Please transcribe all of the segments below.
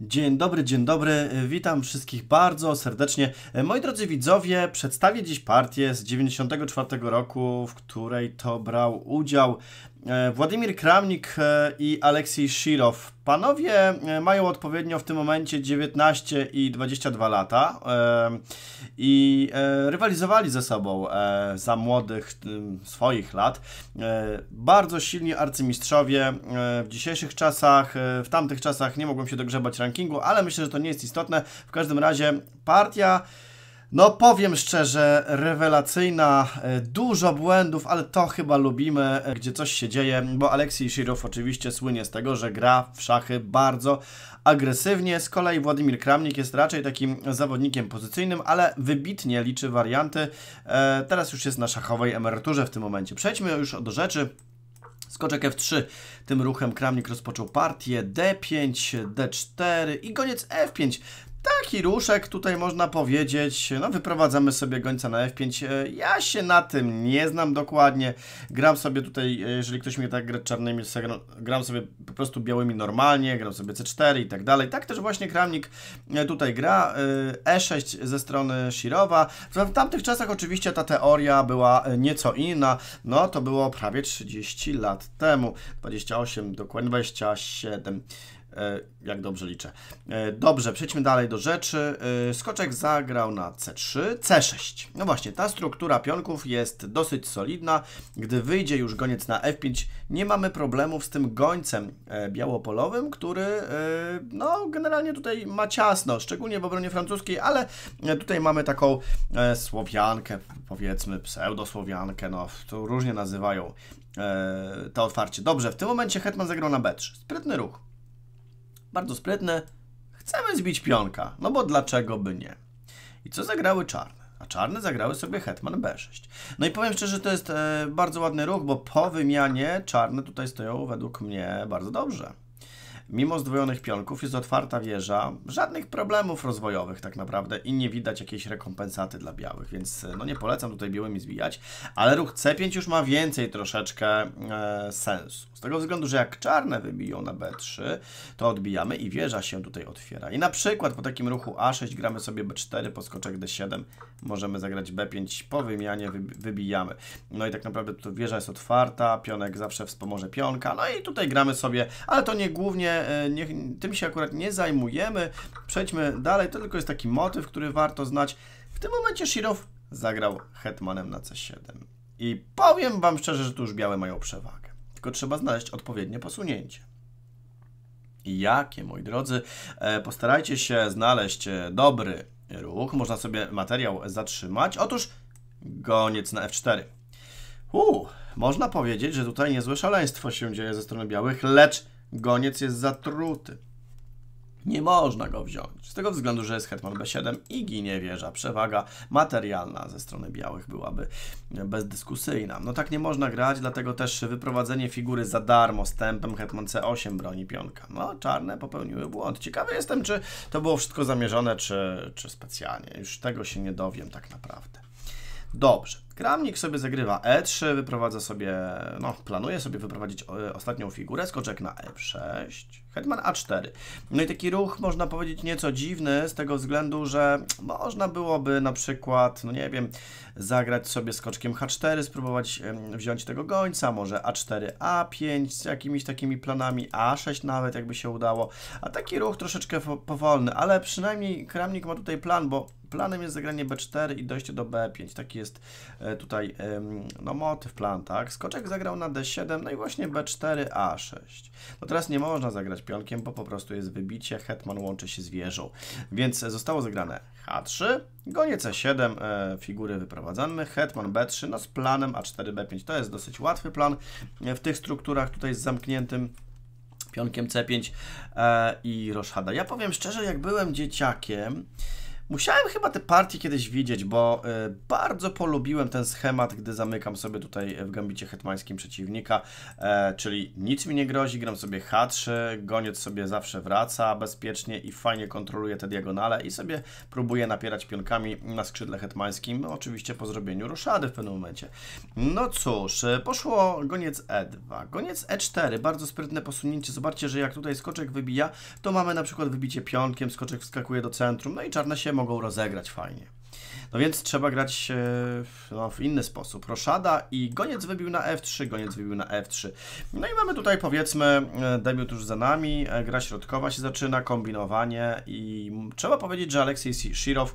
Dzień dobry, witam wszystkich bardzo serdecznie. Moi drodzy widzowie, przedstawię dziś partię z 1994 roku, w której to brał udział Władimir Kramnik i Aleksiej Szyrow. Panowie mają odpowiednio w tym momencie 19 i 22 lata i rywalizowali ze sobą za młodych swoich lat. Bardzo silni arcymistrzowie w dzisiejszych czasach, w tamtych czasach nie mogłem się dogrzebać rankingu, ale myślę, że to nie jest istotne. W każdym razie partia, no powiem szczerze, rewelacyjna, dużo błędów, ale to chyba lubimy, gdzie coś się dzieje, bo Aleksiej Szyrow oczywiście słynie z tego, że gra w szachy bardzo agresywnie. Z kolei Władimir Kramnik jest raczej takim zawodnikiem pozycyjnym, ale wybitnie liczy warianty. Teraz już jest na szachowej emeryturze w tym momencie. Przejdźmy już do rzeczy. Skoczek F3, tym ruchem Kramnik rozpoczął partię, D5, D4 i goniec F5. Taki ruszek tutaj można powiedzieć, no wyprowadzamy sobie gońca na F5, ja się na tym nie znam dokładnie, gram sobie tutaj, jeżeli ktoś mi tak gra czarnymi, gram sobie po prostu białymi normalnie, gram sobie C4 i tak dalej, tak też właśnie Kramnik tutaj gra, E6 ze strony Szyrowa. W tamtych czasach oczywiście ta teoria była nieco inna, no to było prawie 30 lat temu, 28, dokładnie 27. Jak dobrze liczę. Dobrze, przejdźmy dalej do rzeczy. Skoczek zagrał na C3, C6. No właśnie, ta struktura pionków jest dosyć solidna. Gdy wyjdzie już goniec na F5, nie mamy problemów z tym gońcem białopolowym, który no generalnie tutaj ma ciasno, szczególnie w obronie francuskiej, ale tutaj mamy taką Słowiankę, powiedzmy pseudosłowiankę, no to różnie nazywają to otwarcie. Dobrze, w tym momencie hetman zagrał na B3. Sprytny ruch. Bardzo sprytne, chcemy zbić pionka, no bo dlaczego by nie? I co zagrały czarne? A czarne zagrały sobie hetman B6. No i powiem szczerze, że to jest bardzo ładny ruch, bo po wymianie czarne tutaj stoją według mnie bardzo dobrze. Mimo zdwojonych pionków jest otwarta wieża, żadnych problemów rozwojowych tak naprawdę i nie widać jakiejś rekompensaty dla białych, więc no nie polecam tutaj białymi zbijać, ale ruch C5 już ma więcej troszeczkę sensu. Z tego względu, że jak czarne wybiją na B3, to odbijamy i wieża się tutaj otwiera. I na przykład po takim ruchu A6 gramy sobie B4, po skoczek D7 możemy zagrać B5, po wymianie wybijamy. No i tak naprawdę tu wieża jest otwarta, pionek zawsze wspomoże pionka, no i tutaj gramy sobie, ale to nie głównie tym się akurat nie zajmujemy. Przejdźmy dalej, to tylko jest taki motyw, który warto znać. W tym momencie Szyrow zagrał hetmanem na C7. I powiem wam szczerze, że tu już białe mają przewagę. Tylko trzeba znaleźć odpowiednie posunięcie. I jakie, moi drodzy? Postarajcie się znaleźć dobry ruch. Można sobie materiał zatrzymać. Otóż goniec na F4. Można powiedzieć, że tutaj niezłe szaleństwo się dzieje ze strony białych, lecz goniec jest zatruty. Nie można go wziąć. Z tego względu, że jest hetman B7 i ginie wieża. Przewaga materialna ze strony białych byłaby bezdyskusyjna. No tak nie można grać, dlatego też wyprowadzenie figury za darmo z tempem hetman C8 broni pionka. No czarne popełniły błąd. Ciekawy jestem, czy to było wszystko zamierzone, czy specjalnie. Już tego się nie dowiem tak naprawdę. Dobrze. Kramnik sobie zagrywa E3, wyprowadza sobie, no planuje sobie wyprowadzić ostatnią figurę, skoczek na F6, hetman A4. No i taki ruch można powiedzieć nieco dziwny z tego względu, że można byłoby na przykład, no nie wiem, zagrać sobie skoczkiem H4, spróbować wziąć tego gońca, może A4, A5 z jakimiś takimi planami, A6 nawet jakby się udało. A taki ruch troszeczkę powolny, ale przynajmniej Kramnik ma tutaj plan, bo planem jest zagranie B4 i dojście do B5. Taki jest tutaj no motyw, plan, tak? Skoczek zagrał na D7, no i właśnie B4, A6. No teraz nie można zagrać pionkiem, bo po prostu jest wybicie, hetman łączy się z wieżą. Więc zostało zagrane H3, goniec C7, figury wyprowadzamy, hetman B3, no z planem A4, B5. To jest dosyć łatwy plan w tych strukturach tutaj z zamkniętym pionkiem C5 i roszada. Ja powiem szczerze, jak byłem dzieciakiem, Musiałem chyba te partie kiedyś widzieć, bo bardzo polubiłem ten schemat, gdy zamykam sobie tutaj w gambicie hetmańskim przeciwnika, czyli nic mi nie grozi, gram sobie H3, goniec sobie zawsze wraca bezpiecznie i fajnie kontroluje te diagonale i sobie próbuję napierać pionkami na skrzydle hetmańskim, no oczywiście po zrobieniu roszady w pewnym momencie. No cóż, poszło goniec E2, goniec E4, bardzo sprytne posunięcie, zobaczcie, że jak tutaj skoczek wybija, to mamy na przykład wybicie pionkiem, skoczek wskakuje do centrum, no i czarne się mogą rozegrać fajnie. No więc trzeba grać w inny sposób. Roszada i goniec wybił na F3, goniec wybił na F3. No i mamy tutaj, powiedzmy, debiut już za nami, gra środkowa się zaczyna, kombinowanie i trzeba powiedzieć, że Aleksiej Szyrow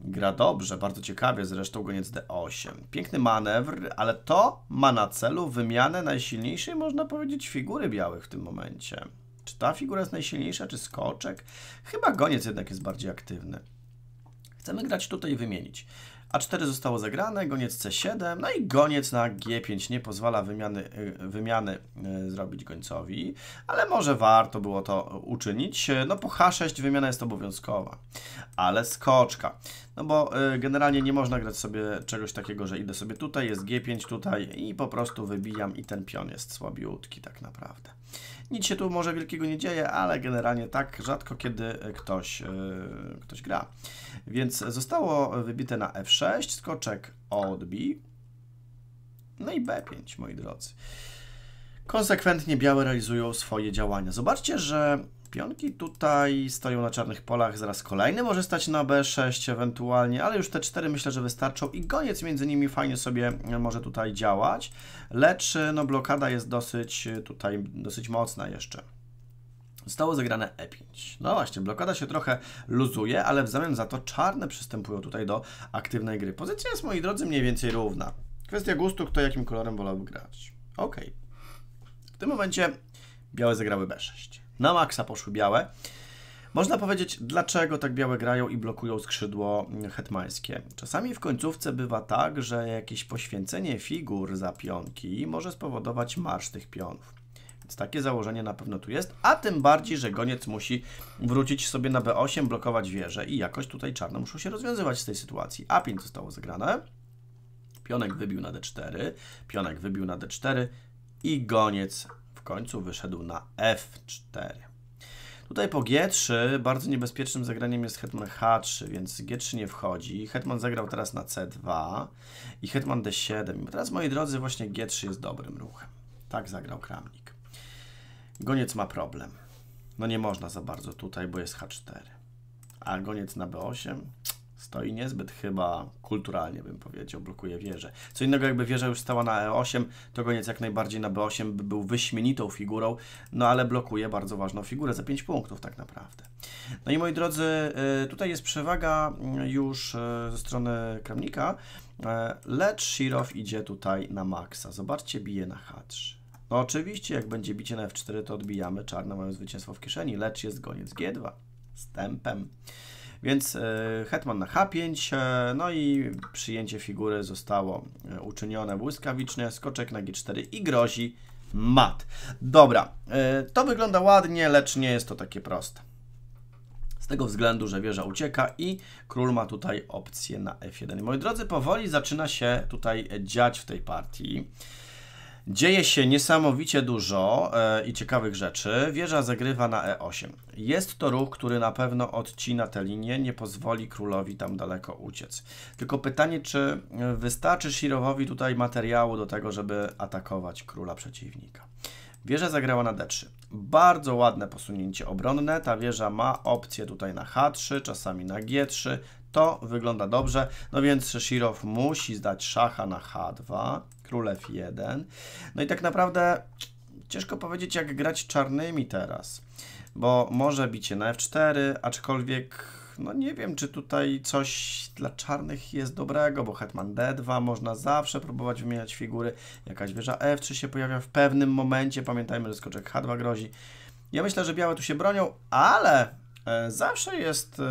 gra dobrze, bardzo ciekawie, zresztą goniec D8. Piękny manewr, ale to ma na celu wymianę najsilniejszej, można powiedzieć, figury białych w tym momencie. Czy ta figura jest najsilniejsza, czy skoczek? Chyba goniec jednak jest bardziej aktywny. Chcemy grać tutaj i wymienić. A4 zostało zagrane, goniec C7, no i goniec na G5 nie pozwala wymiany zrobić gońcowi, ale może warto było to uczynić. No po H6 wymiana jest obowiązkowa, ale skoczka. No bo generalnie nie można grać sobie czegoś takiego, że idę sobie tutaj, jest G5 tutaj i po prostu wybijam i ten pion jest słabiutki tak naprawdę. Nic się tu może wielkiego nie dzieje, ale generalnie tak rzadko kiedy ktoś gra. Więc zostało wybite na F6, skoczek odbił, no i B5, moi drodzy. Konsekwentnie białe realizują swoje działania. Zobaczcie, że pionki tutaj stoją na czarnych polach, zaraz kolejny może stać na B6 ewentualnie, ale już te cztery myślę, że wystarczą i goniec między nimi fajnie sobie może tutaj działać, lecz no blokada jest dosyć mocna jeszcze. Zostało zagrane E5. No właśnie, blokada się trochę luzuje, ale w zamian za to czarne przystępują tutaj do aktywnej gry. Pozycja jest, moi drodzy, mniej więcej równa. Kwestia gustu, kto jakim kolorem wolałby grać. Ok. W tym momencie białe zagrały B6. Na maksa poszły białe. Można powiedzieć, dlaczego tak białe grają i blokują skrzydło hetmańskie. Czasami w końcówce bywa tak, że jakieś poświęcenie figur za pionki może spowodować marsz tych pionów. Więc takie założenie na pewno tu jest, a tym bardziej, że goniec musi wrócić sobie na B8, blokować wieżę i jakoś tutaj czarne muszą się rozwiązywać z tej sytuacji. A5 zostało zagrane, pionek wybił na D4, pionek wybił na D4 i goniec w końcu wyszedł na F4. Tutaj po G3 bardzo niebezpiecznym zagraniem jest hetman H3, więc G3 nie wchodzi. Hetman zagrał teraz na C2 i hetman D7. I teraz, moi drodzy, właśnie G3 jest dobrym ruchem. Tak zagrał Kramnik. Goniec ma problem. No nie można za bardzo tutaj, bo jest H4. A goniec na B8 stoi niezbyt chyba kulturalnie, bym powiedział, blokuje wieżę. Co innego, jakby wieża już stała na E8, to goniec jak najbardziej na B8 by był wyśmienitą figurą, no ale blokuje bardzo ważną figurę za 5 punktów tak naprawdę. No i moi drodzy, tutaj jest przewaga już ze strony Kramnika, lecz Szyrow idzie tutaj na maksa. Zobaczcie, bije na H3. No oczywiście, jak będzie bicie na F4, to odbijamy, czarne mają zwycięstwo w kieszeni, lecz jest goniec G2 z tempem. Więc hetman na H5, no i przyjęcie figury zostało uczynione błyskawicznie, skoczek na G4 i grozi mat. Dobra, to wygląda ładnie, lecz nie jest to takie proste. Z tego względu, że wieża ucieka i król ma tutaj opcję na F1. Moi drodzy, powoli zaczyna się tutaj dziać w tej partii. Dzieje się niesamowicie dużo i ciekawych rzeczy. Wieża zagrywa na E8. Jest to ruch, który na pewno odcina tę linię, nie pozwoli królowi tam daleko uciec. Tylko pytanie, czy wystarczy Szyrowowi tutaj materiału do tego, żeby atakować króla przeciwnika. Wieża zagrała na D3. Bardzo ładne posunięcie obronne. Ta wieża ma opcję tutaj na H3, czasami na G3. To wygląda dobrze, no więc Szyrow musi zdać szacha na H2, król F1. No i tak naprawdę ciężko powiedzieć, jak grać czarnymi teraz, bo może bicie na F4, aczkolwiek no nie wiem, czy tutaj coś dla czarnych jest dobrego, bo hetman D2, można zawsze próbować wymieniać figury, jakaś wieża F3 się pojawia w pewnym momencie, pamiętajmy, że skoczek H2 grozi. Ja myślę, że białe tu się bronią, ale zawsze jest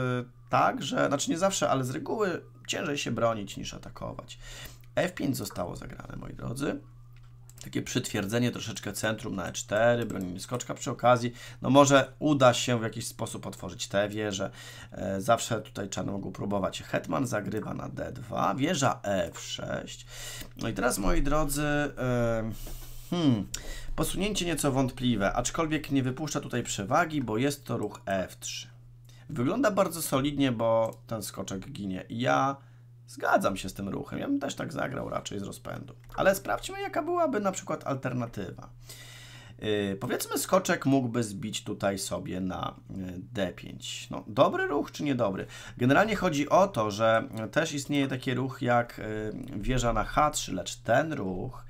tak, że, znaczy nie zawsze, ale z reguły ciężej się bronić niż atakować. F5 zostało zagrane, moi drodzy. takie przytwierdzenie troszeczkę centrum na E4, bronimy skoczka przy okazji. No może uda się w jakiś sposób otworzyć tę wieżę. Zawsze tutaj czarne mogą próbować. Hetman zagrywa na D2, wieża F6. No i teraz, moi drodzy, posunięcie nieco wątpliwe, aczkolwiek nie wypuszcza tutaj przewagi, bo jest to ruch F3. Wygląda bardzo solidnie, bo ten skoczek ginie. Ja zgadzam się z tym ruchem. Ja bym też tak zagrał raczej z rozpędu. Ale sprawdźmy, jaka byłaby na przykład alternatywa. Powiedzmy, skoczek mógłby zbić tutaj sobie na D5. No, dobry ruch czy niedobry? Generalnie chodzi o to, że też istnieje taki ruch jak wieża na H3, lecz ten ruch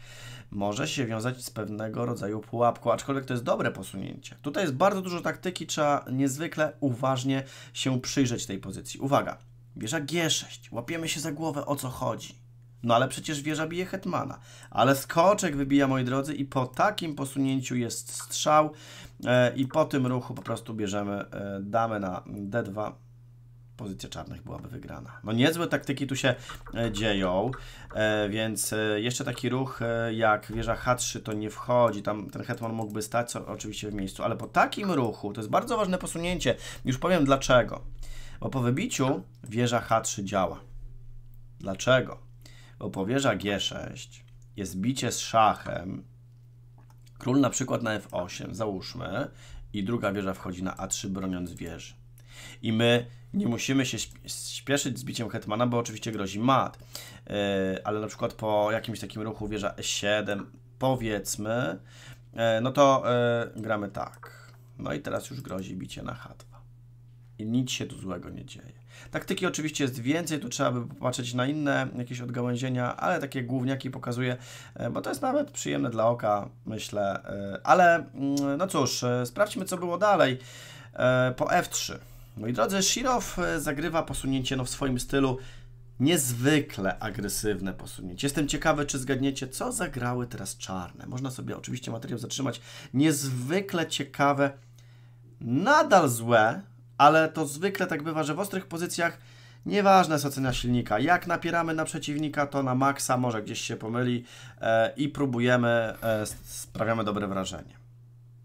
może się wiązać z pewnego rodzaju pułapką, aczkolwiek to jest dobre posunięcie. Tutaj jest bardzo dużo taktyki, trzeba niezwykle uważnie się przyjrzeć tej pozycji. Uwaga, wieża G6, łapiemy się za głowę, o co chodzi. No ale przecież wieża bije hetmana, ale skoczek wybija, moi drodzy, i po takim posunięciu jest strzał i po tym ruchu po prostu bierzemy damę na D2. Pozycja czarnych byłaby wygrana. No niezłe taktyki tu się dzieją, więc jeszcze taki ruch jak wieża H3 to nie wchodzi, tam ten hetman mógłby stać oczywiście w miejscu, ale po takim ruchu, to jest bardzo ważne posunięcie, już powiem dlaczego, bo po wybiciu wieża H3 działa. Dlaczego? Bo po wieża G6 jest bicie z szachem, król na przykład na F8, załóżmy, i druga wieża wchodzi na A3, broniąc wieży. I my nie musimy się śpieszyć z biciem hetmana, bo oczywiście grozi mat, ale na przykład po jakimś takim ruchu wieża E7, powiedzmy, no to gramy tak. No i teraz już grozi bicie na H2. I nic się tu złego nie dzieje. Taktyki oczywiście jest więcej, tu trzeba by popatrzeć na inne jakieś odgałęzienia, ale takie główniaki pokazuję, bo to jest nawet przyjemne dla oka, myślę. Ale no cóż, sprawdźmy, co było dalej. Po F3. Moi drodzy, Szyrow zagrywa posunięcie, no w swoim stylu niezwykle agresywne posunięcie. Jestem ciekawy, czy zgadniecie, co zagrały teraz czarne. Można sobie oczywiście materiał zatrzymać. Niezwykle ciekawe, nadal złe, ale to zwykle tak bywa, że w ostrych pozycjach nieważna jest ocena silnika. Jak napieramy na przeciwnika, to na maksa, może gdzieś się pomyli i próbujemy, sprawiamy dobre wrażenie.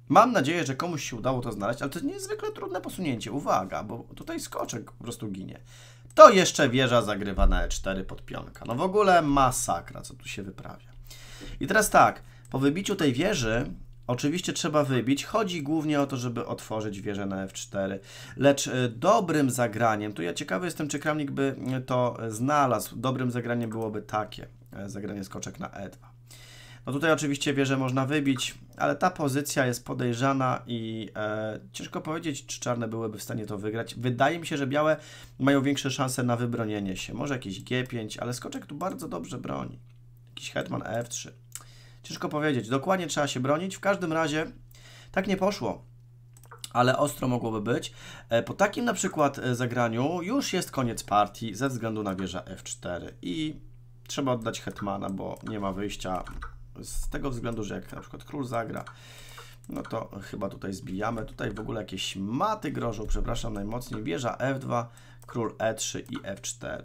Mam nadzieję, że komuś się udało to znaleźć, ale to jest niezwykle trudne posunięcie. Uwaga, bo tutaj skoczek po prostu ginie. To jeszcze wieża zagrywa na E4 pod pionka. No w ogóle masakra, co tu się wyprawia. I teraz tak, po wybiciu tej wieży oczywiście trzeba wybić. Chodzi głównie o to, żeby otworzyć wieżę na F4, lecz dobrym zagraniem, tu ja ciekawy jestem, czy Kramnik by to znalazł, dobrym zagraniem byłoby takie zagranie skoczek na E2. No tutaj oczywiście wieżę można wybić, ale ta pozycja jest podejrzana i ciężko powiedzieć, czy czarne byłyby w stanie to wygrać. Wydaje mi się, że białe mają większe szanse na wybronienie się. Może jakieś G5, ale skoczek tu bardzo dobrze broni. Jakiś hetman F3. Ciężko powiedzieć. Dokładnie trzeba się bronić. W każdym razie tak nie poszło, ale ostro mogłoby być. Po takim na przykład zagraniu już jest koniec partii ze względu na wieżę F4 i trzeba oddać hetmana, bo nie ma wyjścia. Z tego względu, że jak na przykład król zagra, no to chyba tutaj zbijamy. Tutaj w ogóle jakieś maty grożą, przepraszam najmocniej. Wieża F2, król E3 i F4.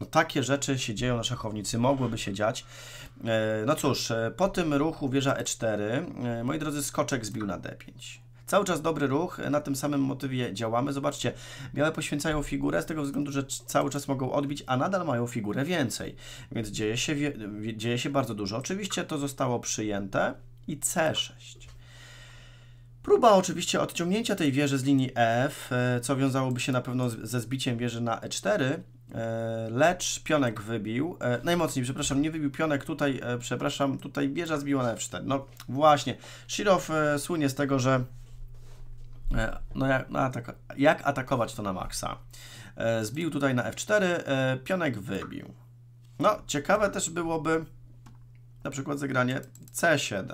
No takie rzeczy się dzieją na szachownicy, mogłyby się dziać. No cóż, po tym ruchu wieża E4, moi drodzy, skoczek zbił na D5. Cały czas dobry ruch, na tym samym motywie działamy. Zobaczcie, białe poświęcają figurę z tego względu, że cały czas mogą odbić, a nadal mają figurę więcej. Więc dzieje się bardzo dużo. Oczywiście to zostało przyjęte i C6. Próba oczywiście odciągnięcia tej wieży z linii F, co wiązałoby się na pewno ze zbiciem wieży na E4, lecz pionek wybił, najmocniej, przepraszam, nie wybił pionek, tutaj, przepraszam, tutaj wieża zbiła na F4. No właśnie, Szyrow słynie z tego, że no jak atakować to na maksa. Zbił tutaj na F4, pionek wybił. No, ciekawe też byłoby na przykład zagranie C7.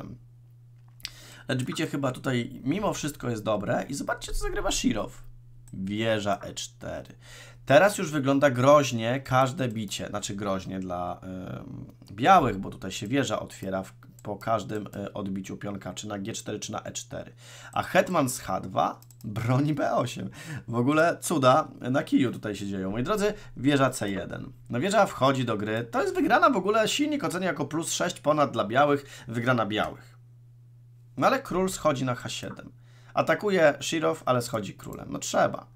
Lecz bicie chyba tutaj mimo wszystko jest dobre i zobaczcie, co zagrywa Szyrow. Wieża E4. Teraz już wygląda groźnie każde bicie, znaczy groźnie dla białych, bo tutaj się wieża otwiera po każdym odbiciu pionka, czy na G4, czy na E4. A hetman z H2 broni B8. W ogóle cuda na kiju tutaj się dzieją. Moi drodzy, wieża C1. No wieża wchodzi do gry. To jest wygrana w ogóle, silnik ocenia jako plus 6 ponad dla białych, wygrana białych. No ale król schodzi na H7. Atakuje Szyrow, ale schodzi królem. No trzeba.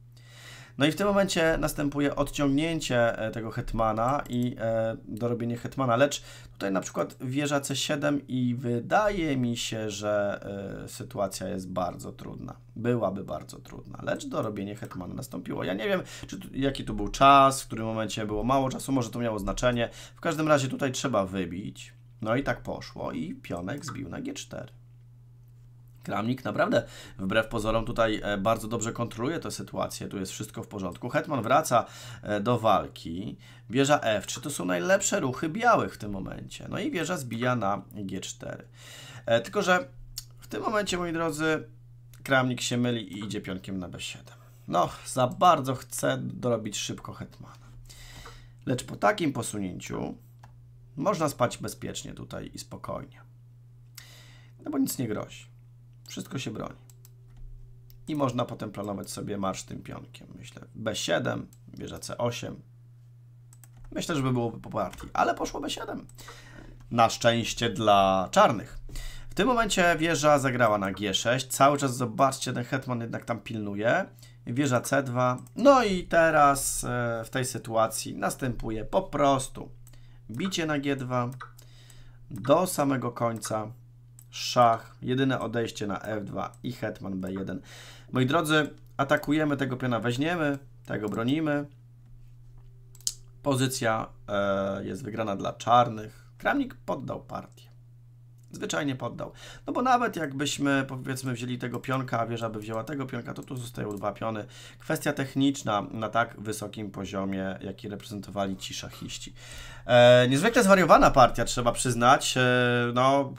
No i w tym momencie następuje odciągnięcie tego hetmana i dorobienie hetmana, lecz tutaj na przykład wieża C7 i wydaje mi się, że sytuacja jest bardzo trudna. Byłaby bardzo trudna, lecz dorobienie hetmana nastąpiło. Ja nie wiem, czy jaki tu był czas, w którym momencie było mało czasu, może to miało znaczenie. W każdym razie tutaj trzeba wybić. No i tak poszło i pionek zbił na G4. Kramnik naprawdę, wbrew pozorom, tutaj bardzo dobrze kontroluje tę sytuację. Tu jest wszystko w porządku. Hetman wraca do walki. Wieża F3 to są najlepsze ruchy białych w tym momencie. No i wieża zbija na G4. Tylko że w tym momencie, moi drodzy, Kramnik się myli i idzie pionkiem na B7. No, za bardzo chce dorobić szybko hetmana. Lecz po takim posunięciu można spać bezpiecznie tutaj i spokojnie. No bo nic nie grozi. Wszystko się broni. I można potem planować sobie marsz tym pionkiem. Myślę, B7, wieża C8. Myślę, że byłoby po partii, ale poszło B7. Na szczęście dla czarnych. W tym momencie wieża zagrała na G6. Cały czas, zobaczcie, ten hetman jednak tam pilnuje. Wieża C2. No i teraz w tej sytuacji następuje po prostu bicie na G2 do samego końca. Szach, jedyne odejście na F2 i hetman B1. Moi drodzy, atakujemy, tego piona weźmiemy, tego bronimy. Pozycja jest wygrana dla czarnych. Kramnik poddał partię. Zwyczajnie poddał. No bo nawet jakbyśmy, powiedzmy, wzięli tego pionka, a wieża by wzięła tego pionka, to tu zostają dwa piony. Kwestia techniczna na tak wysokim poziomie, jaki reprezentowali ci szachiści. Niezwykle zwariowana partia, trzeba przyznać. No...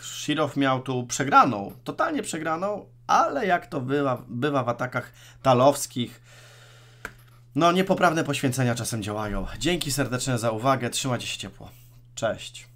Szyrow miał tu przegraną, totalnie przegraną, ale jak to bywa w atakach talowskich, no niepoprawne poświęcenia czasem działają. Dzięki serdeczne za uwagę, trzymajcie się ciepło. Cześć.